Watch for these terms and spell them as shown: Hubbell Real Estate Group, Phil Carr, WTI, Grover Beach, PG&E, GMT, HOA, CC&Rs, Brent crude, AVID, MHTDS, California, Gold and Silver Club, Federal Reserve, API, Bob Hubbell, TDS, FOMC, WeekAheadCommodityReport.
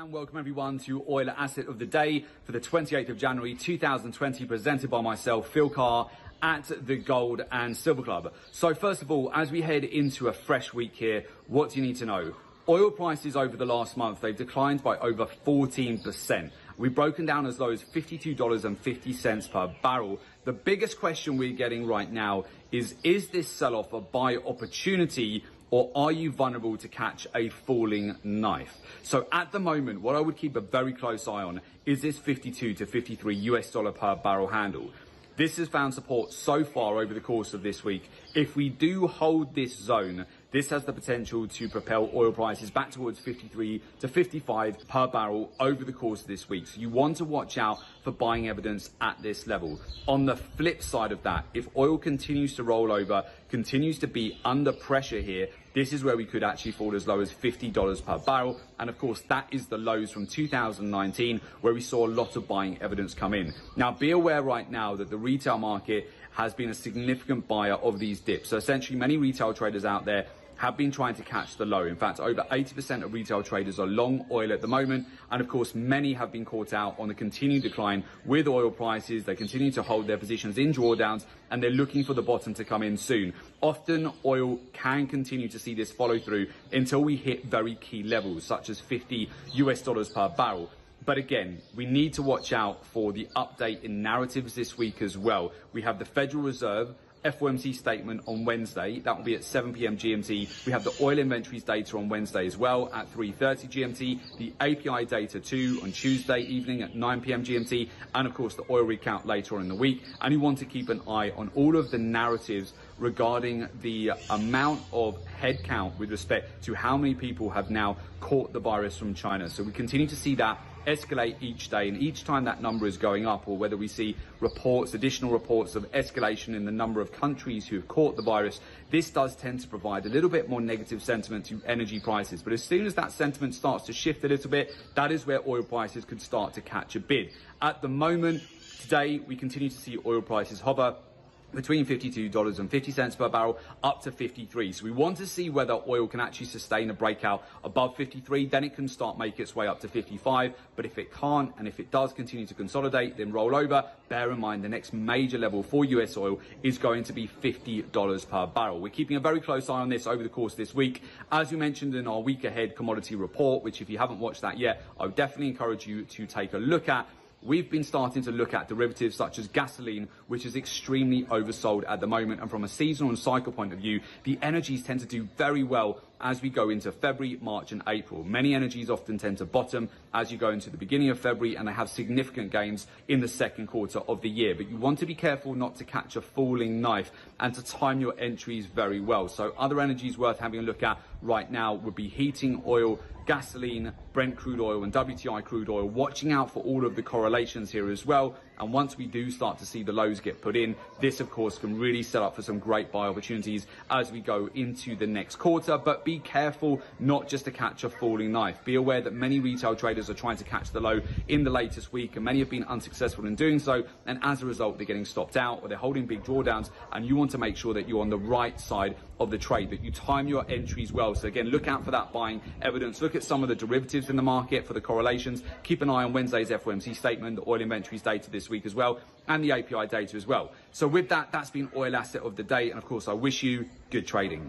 And welcome everyone to Oil Asset of the Day for the 28th of January 2020, presented by myself, Phil Carr, at the Gold and Silver Club. So first of all, as we head into a fresh week here, what do you need to know? Oil prices over the last month, they've declined by over 14%. We've broken down as low as $52.50 per barrel. The biggest question we're getting right now is this sell-off a buy opportunity, or are you vulnerable to catch a falling knife? So at the moment, what I would keep a very close eye on is this $52 to $53 per barrel handle. This has found support so far over the course of this week. If we do hold this zone, this has the potential to propel oil prices back towards $53 to $55 per barrel over the course of this week. So you want to watch out for buying evidence at this level. On the flip side of that, if oil continues to roll over, continues to be under pressure here, this is where we could actually fall as low as $50 per barrel. And of course, that is the lows from 2019, where we saw a lot of buying evidence come in. Now, be aware right now that the retail market has been a significant buyer of these dips. So essentially, many retail traders out there have been trying to catch the low. In fact, over 80% of retail traders are long oil at the moment. And of course, many have been caught out on the continued decline with oil prices. They continue to hold their positions in drawdowns, and they're looking for the bottom to come in soon. Often, oil can continue to see this follow through until we hit very key levels, such as $50 per barrel. But again, we need to watch out for the update in narratives this week as well. We have the Federal Reserve FOMC statement on Wednesday. That will be at 7 p.m. GMT. We have the oil inventories data on Wednesday as well at 3:30 GMT. The API data too on Tuesday evening at 9 p.m. GMT. And of course, the oil rig count later on in the week. And you want to keep an eye on all of the narratives regarding the amount of headcount with respect to how many people have now caught the virus from China. So we continue to see that escalate each day, and each time that number is going up, or whether we see reports, additional reports of escalation in the number of countries who have caught the virus, this does tend to provide a little bit more negative sentiment to energy prices. But as soon as that sentiment starts to shift a little bit, that is where oil prices could start to catch a bid. At the moment, today, we continue to see oil prices hover between $52.50 per barrel up to $53. So we want to see whether oil can actually sustain a breakout above $53, then it can start make its way up to $55. But if it can't, and if it does continue to consolidate, then roll over, bear in mind the next major level for US oil is going to be $50 per barrel. We're keeping a very close eye on this over the course of this week. As we mentioned in our week ahead commodity report, which if you haven't watched that yet, I would definitely encourage you to take a look at. We've been starting to look at derivatives such as gasoline, which is extremely oversold at the moment. And from a seasonal and cycle point of view, the energies tend to do very well as we go into February, March and April. Many energies often tend to bottom as you go into the beginning of February, and they have significant gains in the second quarter of the year. But you want to be careful not to catch a falling knife and to time your entries very well. So other energies worth having a look at right now would be heating oil, gasoline, Brent crude oil and WTI crude oil, watching out for all of the correlations here as well. And once we do start to see the lows get put in, this of course can really set up for some great buy opportunities as we go into the next quarter. But be careful not just to catch a falling knife. Be aware that many retail traders are trying to catch the low in the latest week, and many have been unsuccessful in doing so, and as a result they're getting stopped out or they're holding big drawdowns. And you want to make sure that you're on the right side of the trade, that you time your entries well. So again, look out for that buying evidence, look at some of the derivatives in the market for the correlations, keep an eye on Wednesday's FOMC statement, the oil inventories data this week as well, and the API data as well. So with that, that's been Oil Asset of the Day, and of course I wish you good trading.